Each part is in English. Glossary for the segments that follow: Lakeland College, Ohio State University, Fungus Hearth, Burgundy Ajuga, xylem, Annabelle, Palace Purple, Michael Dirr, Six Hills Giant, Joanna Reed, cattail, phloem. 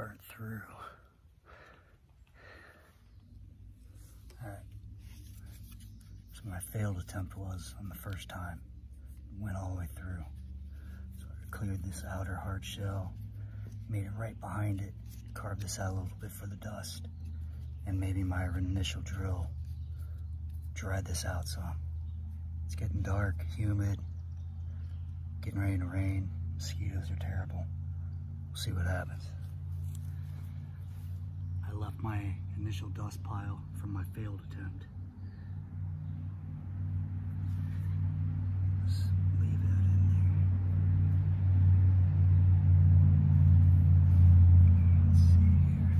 burnt through. All right. So my failed attempt was on the first time. It went all the way through. So I cleared this outer hard shell, made it right behind it, carved this out a little bit for the dust, and maybe my initial drill dried this out some. It's getting dark, humid, getting ready to rain. Mosquitoes are terrible. We'll see what happens. I left my initial dust pile from my failed attempt. Let's leave that in there. Let's see here.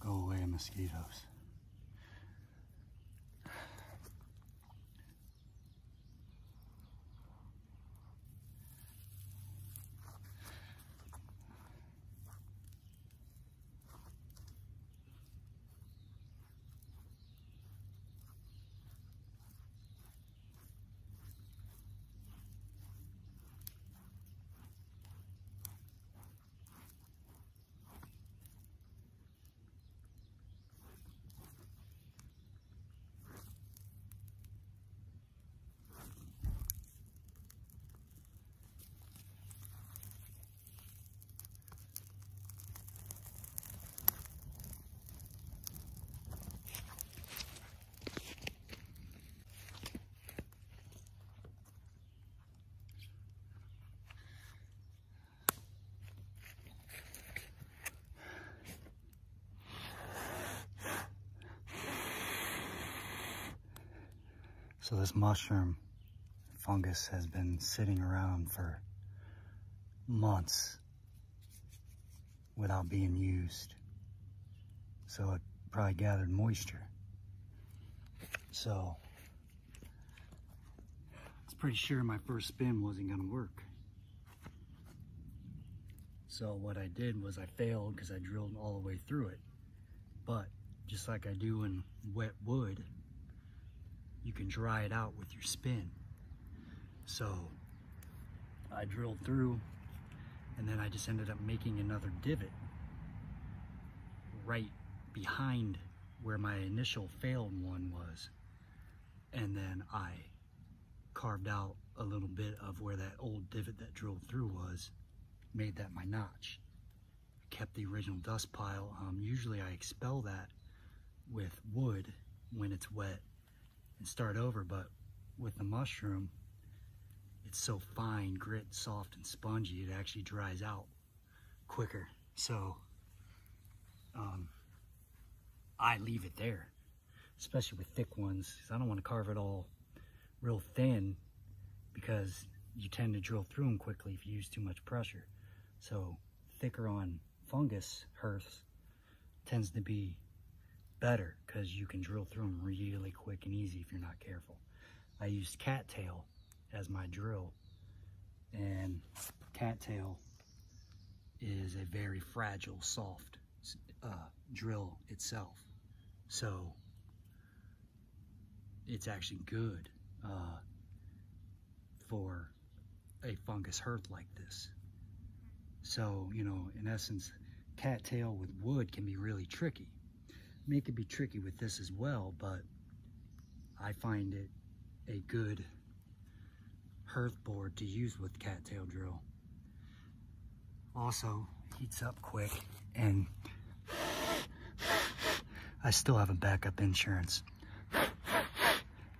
Go away, mosquitoes. So this mushroom fungus has been sitting around for months without being used. So it probably gathered moisture. So I was pretty sure my first spin wasn't gonna work. So what I did was I failed because I drilled all the way through it. But just like I do in wet wood, you can dry it out with your spin. So I drilled through and then I just ended up making another divot right behind where my initial failed one was. And then I carved out a little bit of where that old divot that drilled through was, made that my notch. I kept the original dust pile. Usually I expel that with wood when it's wet and start over, but with the mushroom, it's so fine, grit, soft, and spongy, it actually dries out quicker. So I leave it there, especially with thick ones, because I don't want to carve it all real thin because you tend to drill through them quickly if you use too much pressure. So thicker on fungus hearths tends to be better because you can drill through them really quick and easy if you're not careful. I used cattail as my drill, and cattail is a very fragile, soft drill itself. So it's actually good for a fungus hearth like this. So, you know, in essence, cattail with wood can be really tricky. I mean, it could be tricky with this as well, but I find it a good hearth board to use with cattail drill. Also, heats up quick, and I still have a backup insurance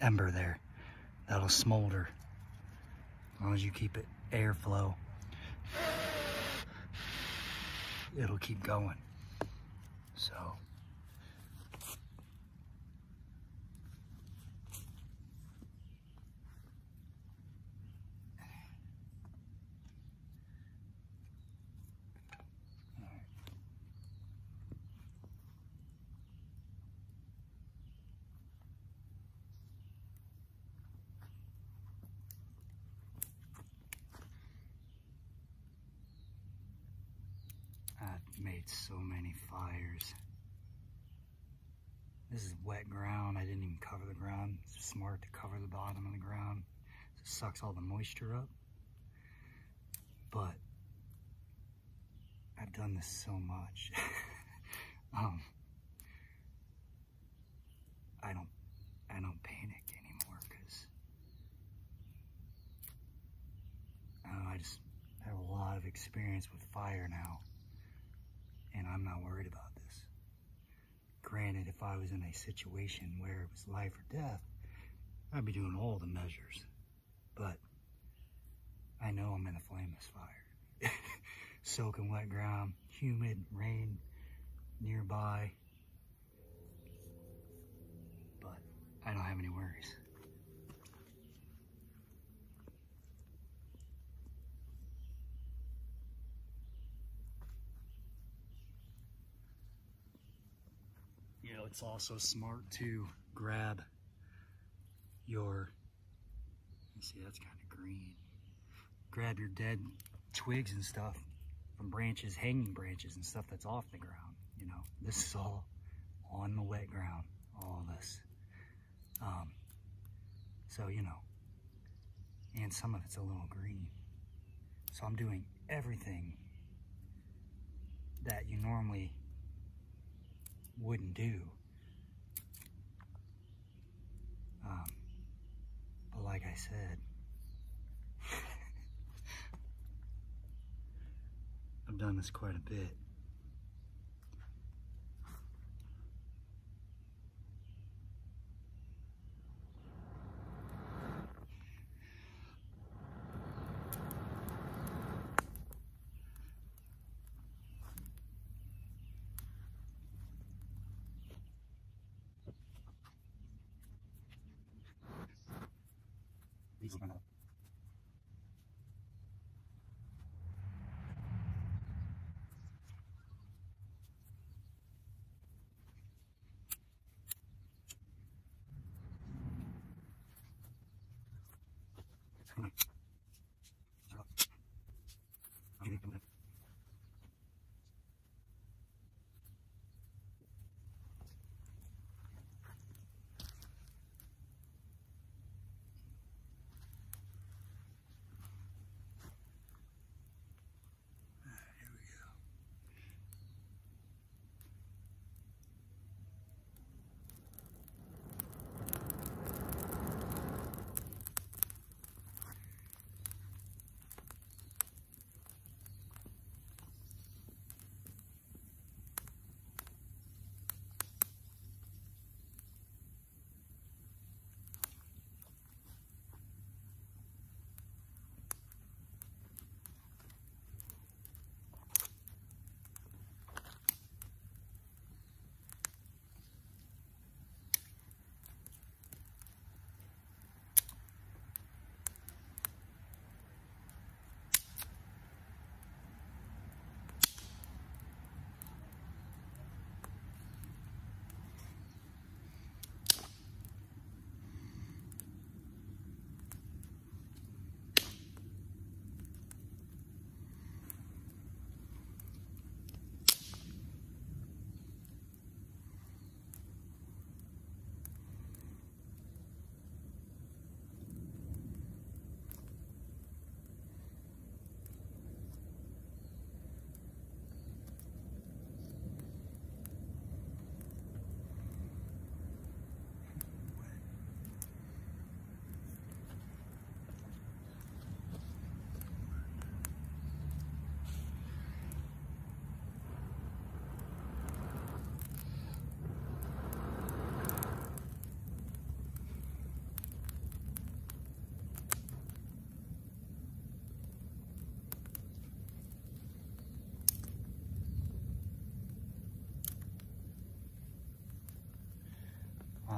ember there that'll smolder as long as you keep it airflow. It'll keep going. So made so many fires. This is wet ground. I didn't even cover the ground. It's smart to cover the bottom of the ground. It sucks all the moisture up. But I've done this so much. I don't panic anymore because I just have a lot of experience with fire now. And I'm not worried about this. Granted, if I was in a situation where it was life or death, I'd be doing all the measures. But I know I'm in a flameless fire. Soaking wet ground, humid, rain nearby. But I don't have any worries. It's also smart to grab your, you see that's kind of green, grab your dead twigs and stuff from branches, hanging branches and stuff that's off the ground. You know, this is all on the wet ground, all of this. So, you know, and some of it's a little green. So I'm doing everything that you normally wouldn't do. But like I said, I've done this quite a bit. いいかな。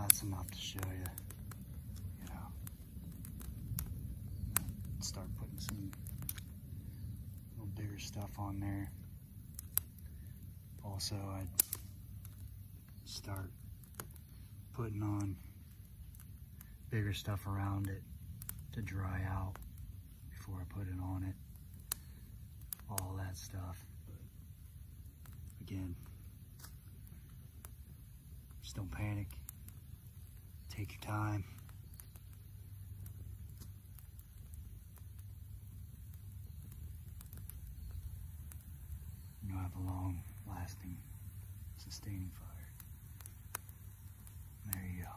That's enough to show you, you know, start putting some little bigger stuff on there. Also, I'd start putting on bigger stuff around it to dry out before I put it on it, all that stuff. But again, just don't panic. Take your time. You'll have a long, lasting, sustaining fire. There you go.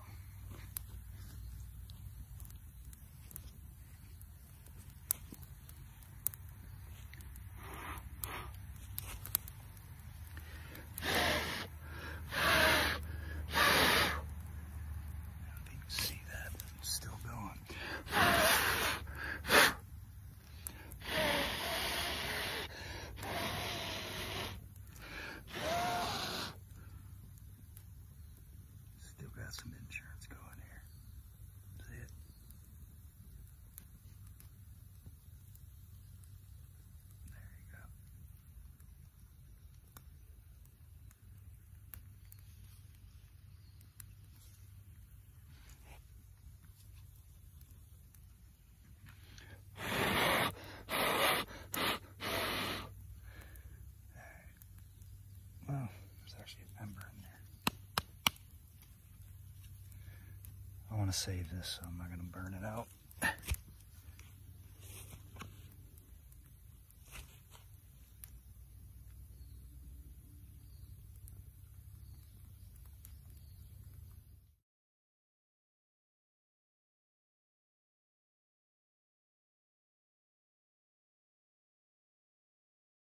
Some insurance going here. That's it. There you go. All right. Well, there's actually a member in there. I want to save this, so I'm not going to burn it out.